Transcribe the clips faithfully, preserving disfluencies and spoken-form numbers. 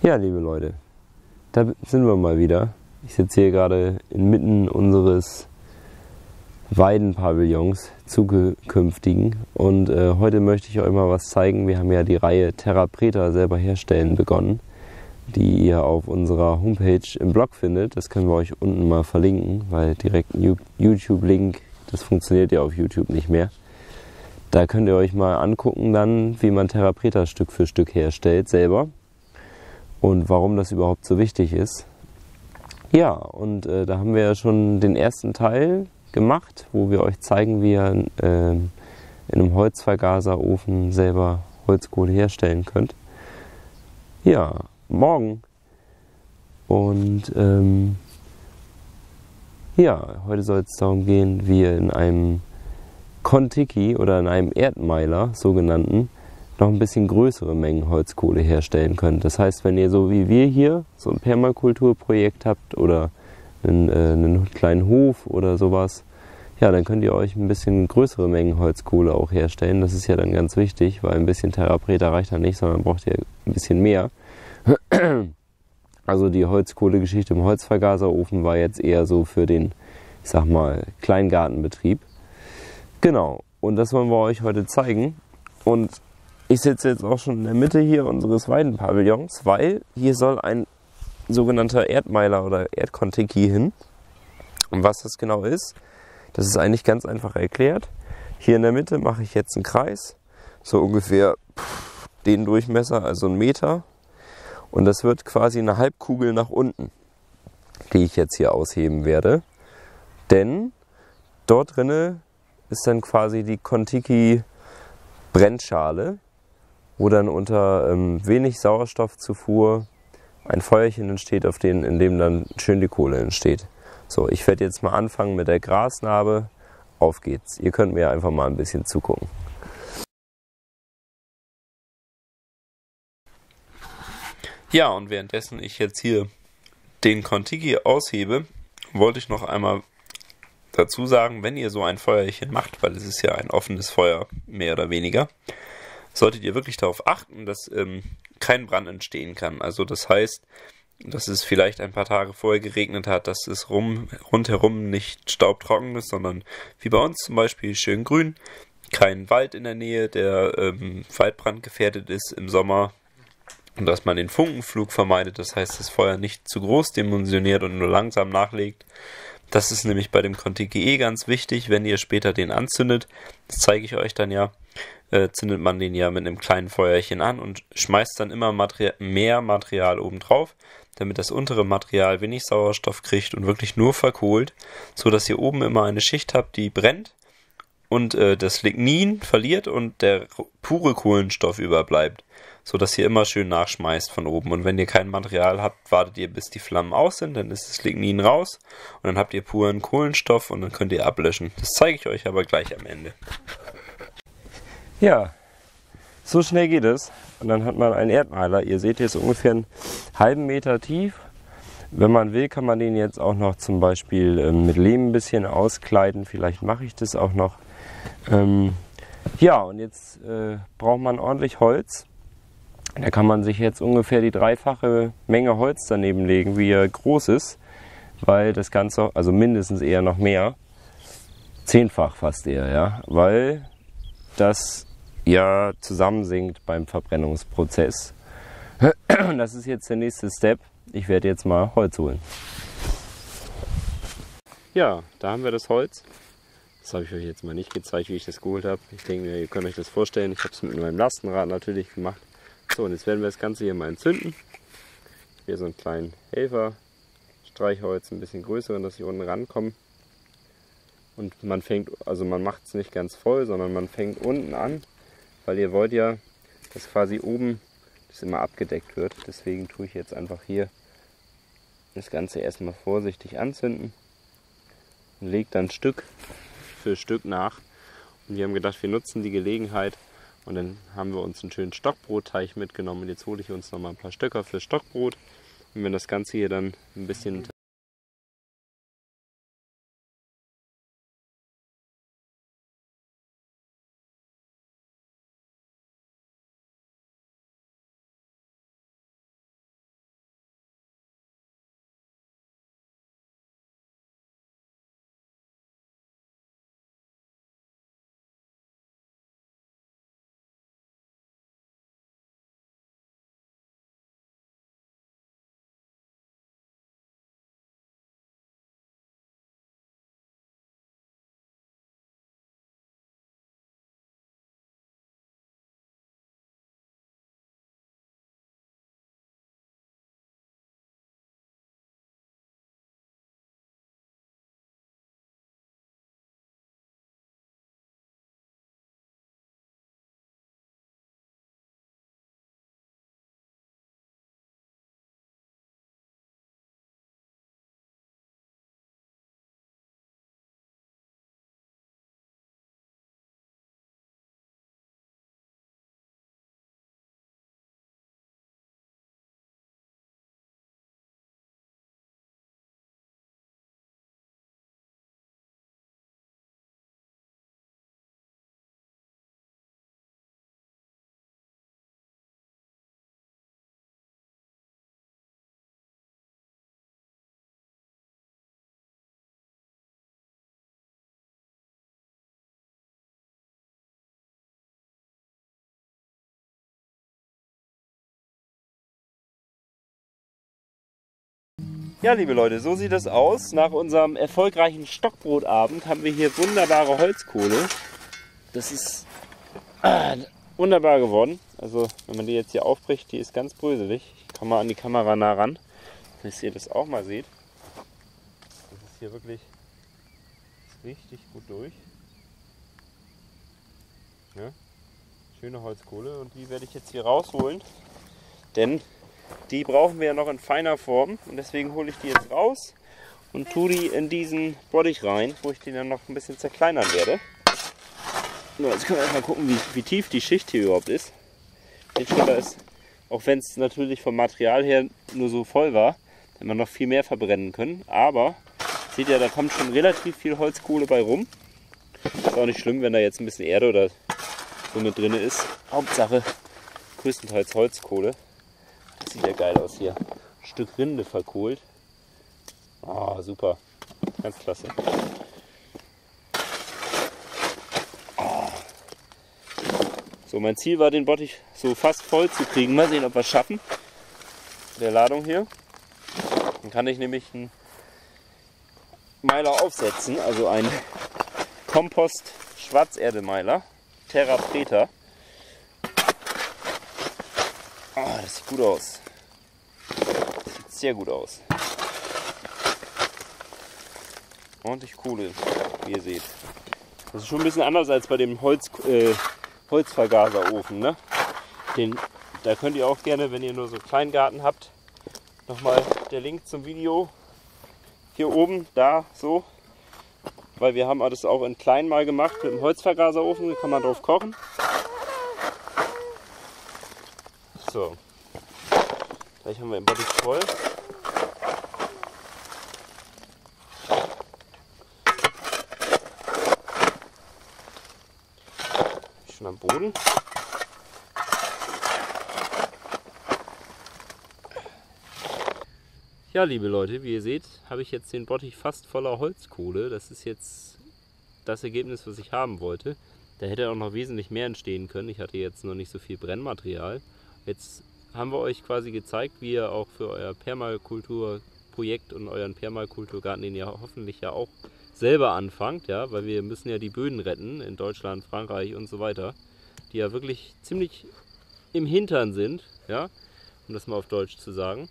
Ja, liebe Leute, da sind wir mal wieder. Ich sitze hier gerade inmitten unseres Weidenpavillons zukünftigen und äh, heute möchte ich euch mal was zeigen. Wir haben ja die Reihe Terra Preta selber herstellen begonnen, die ihr auf unserer Homepage im Blog findet. Das können wir euch unten mal verlinken, weil direkt ein YouTube-Link, das funktioniert ja auf YouTube nicht mehr. Da könnt ihr euch mal angucken dann, wie man Terra Preta Stück für Stück herstellt selber und warum das überhaupt so wichtig ist. Ja, und äh, da haben wir ja schon den ersten Teil gemacht, wo wir euch zeigen, wie ihr äh, in einem Holzvergaserofen selber Holzkohle herstellen könnt. Ja, morgen. Und ähm, ja, heute soll es darum gehen, wie ihr in einem Kontiki oder in einem Erdmeiler, sogenannten, noch ein bisschen größere Mengen Holzkohle herstellen könnt. Das heißt, wenn ihr so wie wir hier so ein Permakulturprojekt habt oder einen, äh, einen kleinen Hof oder sowas, ja, dann könnt ihr euch ein bisschen größere Mengen Holzkohle auch herstellen. Das ist ja dann ganz wichtig, weil ein bisschen Terra Preta reicht dann nicht, sondern braucht ihr ein bisschen mehr. Also die Holzkohlegeschichte im Holzvergaserofen war jetzt eher so für den, ich sag mal, Kleingartenbetrieb. Genau, und das wollen wir euch heute zeigen. Und ich sitze jetzt auch schon in der Mitte hier unseres Weidenpavillons, weil hier soll ein sogenannter Erdmeiler oder Erdkontiki hin. Und was das genau ist, das ist eigentlich ganz einfach erklärt. Hier in der Mitte mache ich jetzt einen Kreis, so ungefähr den Durchmesser, also einen Meter. Und das wird quasi eine Halbkugel nach unten, die ich jetzt hier ausheben werde. Denn dort drinne ist dann quasi die Kontiki-Brennschale, wo dann unter ähm, wenig Sauerstoffzufuhr ein Feuerchen entsteht, auf dem, in dem dann schön die Kohle entsteht. So, ich werde jetzt mal anfangen mit der Grasnarbe. Auf geht's. Ihr könnt mir einfach mal ein bisschen zugucken. Ja, und währenddessen ich jetzt hier den Kontiki aushebe, wollte ich noch einmal dazu sagen, wenn ihr so ein Feuerchen macht, weil es ist ja ein offenes Feuer, mehr oder weniger, solltet ihr wirklich darauf achten, dass ähm, kein Brand entstehen kann. Also das heißt, dass es vielleicht ein paar Tage vorher geregnet hat, dass es rum, rundherum nicht staubtrocken ist, sondern wie bei uns zum Beispiel schön grün, kein Wald in der Nähe, der ähm, waldbrandgefährdet ist im Sommer. Und dass man den Funkenflug vermeidet, das heißt, das Feuer nicht zu groß dimensioniert und nur langsam nachlegt. Das ist nämlich bei dem Kontiki eh ganz wichtig, wenn ihr später den anzündet, das zeige ich euch dann ja, äh, zündet man den ja mit einem kleinen Feuerchen an und schmeißt dann immer Material, mehr Material obendrauf, damit das untere Material wenig Sauerstoff kriegt und wirklich nur verkohlt, sodass ihr oben immer eine Schicht habt, die brennt und äh, das Lignin verliert und der pure Kohlenstoff überbleibt, sodass ihr immer schön nachschmeißt von oben. Und wenn ihr kein Material habt, wartet ihr, bis die Flammen aus sind, dann ist das Lignin raus und dann habt ihr puren Kohlenstoff und dann könnt ihr ablöschen. Das zeige ich euch aber gleich am Ende. Ja, so schnell geht es. Und dann hat man einen Erdmeiler. Ihr seht, hier ist ungefähr einen halben Meter tief. Wenn man will, kann man den jetzt auch noch zum Beispiel mit Lehm ein bisschen auskleiden. Vielleicht mache ich das auch noch. Ähm, ja, und jetzt äh, braucht man ordentlich Holz. Da kann man sich jetzt ungefähr die dreifache Menge Holz daneben legen, wie er groß ist, weil das Ganze, also mindestens eher noch mehr, zehnfach fast eher, ja, weil das ja zusammensinkt beim Verbrennungsprozess. Das ist jetzt der nächste Step. Ich werde jetzt mal Holz holen. Ja, da haben wir das Holz. Das habe ich euch jetzt mal nicht gezeigt, wie ich das geholt habe. Ich denke, ihr könnt euch das vorstellen. Ich habe es mit meinem Lastenrad natürlich gemacht. So, und jetzt werden wir das Ganze hier mal entzünden. Hier so einen kleinen Helfer, Streichholz, ein bisschen größeren, dass ich unten rankomme. Und man fängt, also man macht es nicht ganz voll, sondern man fängt unten an, weil ihr wollt ja, dass quasi oben das immer abgedeckt wird. Deswegen tue ich jetzt einfach hier das Ganze erstmal vorsichtig anzünden und lege dann Stück für Stück nach. Und wir haben gedacht, wir nutzen die Gelegenheit. Und dann haben wir uns einen schönen Stockbrotteig mitgenommen und jetzt hole ich uns noch mal ein paar Stöcker für Stockbrot. Und wenn das Ganze hier dann ein bisschen... Ja, liebe Leute, so sieht es aus. Nach unserem erfolgreichen Stockbrotabend haben wir hier wunderbare Holzkohle. Das ist ah, wunderbar geworden. Also wenn man die jetzt hier aufbricht, die ist ganz bröselig. Ich komme mal an die Kamera nah ran, dass ihr das auch mal seht. Das ist hier wirklich richtig gut durch. Ja, schöne Holzkohle, und die werde ich jetzt hier rausholen, denn die brauchen wir ja noch in feiner Form, und deswegen hole ich die jetzt raus und tue die in diesen Bottich rein, wo ich die dann noch ein bisschen zerkleinern werde. So, jetzt können wir erstmal gucken, wie, wie tief die Schicht hier überhaupt ist. Der Schiller ist, auch wenn es natürlich vom Material her nur so voll war, hätte man noch viel mehr verbrennen können, aber seht ihr, da kommt schon relativ viel Holzkohle bei rum. Ist auch nicht schlimm, wenn da jetzt ein bisschen Erde oder so mit drin ist. Hauptsache größtenteils Holzkohle. Das sieht ja geil aus hier. Ein Stück Rinde verkohlt. Ah, super. Ganz klasse. Ah. So, mein Ziel war, den Bottich so fast voll zu kriegen. Mal sehen, ob wir es schaffen. Der Ladung hier. Dann kann ich nämlich einen Meiler aufsetzen. Also einen Kompost-Schwarzerdemeiler. Terra Preta. Ah, das sieht gut aus. Das sieht sehr gut aus. Ordentlich Kohle, wie ihr seht. Das ist schon ein bisschen anders als bei dem Holz, äh, Holzvergaserofen, ne? Den, da könnt ihr auch gerne, wenn ihr nur so einen kleinen Garten habt, nochmal der Link zum Video hier oben, da so. Weil wir haben das auch in klein mal gemacht mit dem Holzvergaserofen, da kann man drauf kochen. So, gleich haben wir den Bottich voll. Schon am Boden. Ja, liebe Leute, wie ihr seht, habe ich jetzt den Bottich fast voller Holzkohle. Das ist jetzt das Ergebnis, was ich haben wollte. Da hätte auch noch wesentlich mehr entstehen können. Ich hatte jetzt noch nicht so viel Brennmaterial. Jetzt haben wir euch quasi gezeigt, wie ihr auch für euer Permakulturprojekt und euren Permakulturgarten, den ihr hoffentlich ja auch selber anfangt, ja, weil wir müssen ja die Böden retten in Deutschland, Frankreich und so weiter, die ja wirklich ziemlich im Hintern sind, ja, um das mal auf Deutsch zu sagen.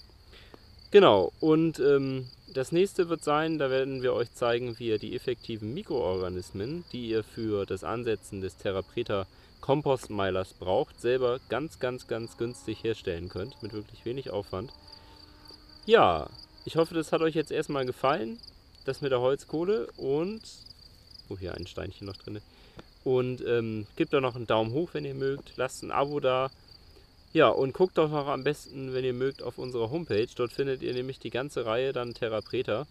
Genau, und ähm, das nächste wird sein, da werden wir euch zeigen, wie ihr die effektiven Mikroorganismen, die ihr für das Ansetzen des Terra Preta Kompostmeilers braucht, selber ganz, ganz, ganz günstig herstellen könnt, mit wirklich wenig Aufwand. Ja, ich hoffe, das hat euch jetzt erstmal gefallen, das mit der Holzkohle, und oh, hier ein Steinchen noch drin. Und ähm, gebt doch noch einen Daumen hoch, wenn ihr mögt, lasst ein Abo da. Ja, und guckt doch noch am besten, wenn ihr mögt, auf unserer Homepage. Dort findet ihr nämlich die ganze Reihe dann Terra Preta.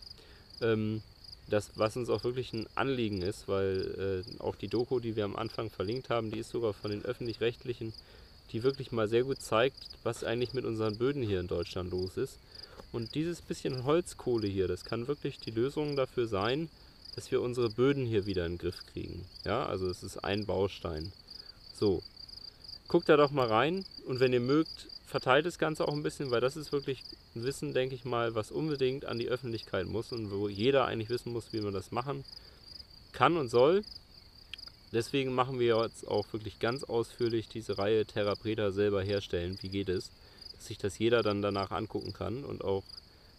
Ähm, das, was uns auch wirklich ein Anliegen ist, weil äh, auch die Doku, die wir am Anfang verlinkt haben, die ist sogar von den Öffentlich-Rechtlichen, die wirklich mal sehr gut zeigt, was eigentlich mit unseren Böden hier in Deutschland los ist. Und dieses bisschen Holzkohle hier, das kann wirklich die Lösung dafür sein, dass wir unsere Böden hier wieder in den Griff kriegen. Ja, also es ist ein Baustein. So. Guckt da doch mal rein, und wenn ihr mögt, verteilt das Ganze auch ein bisschen, weil das ist wirklich ein Wissen, denke ich mal, was unbedingt an die Öffentlichkeit muss und wo jeder eigentlich wissen muss, wie man das machen kann und soll. Deswegen machen wir jetzt auch wirklich ganz ausführlich diese Reihe Terra Preta selber herstellen, wie geht es, dass sich das jeder dann danach angucken kann und auch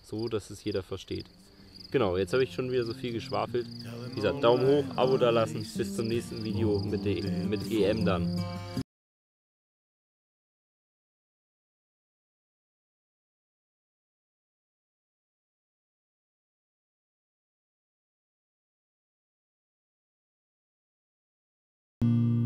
so, dass es jeder versteht. Genau, jetzt habe ich schon wieder so viel geschwafelt. Wie gesagt, Daumen hoch, Abo da lassen, bis zum nächsten Video mit, der, mit E M dann. Thank you.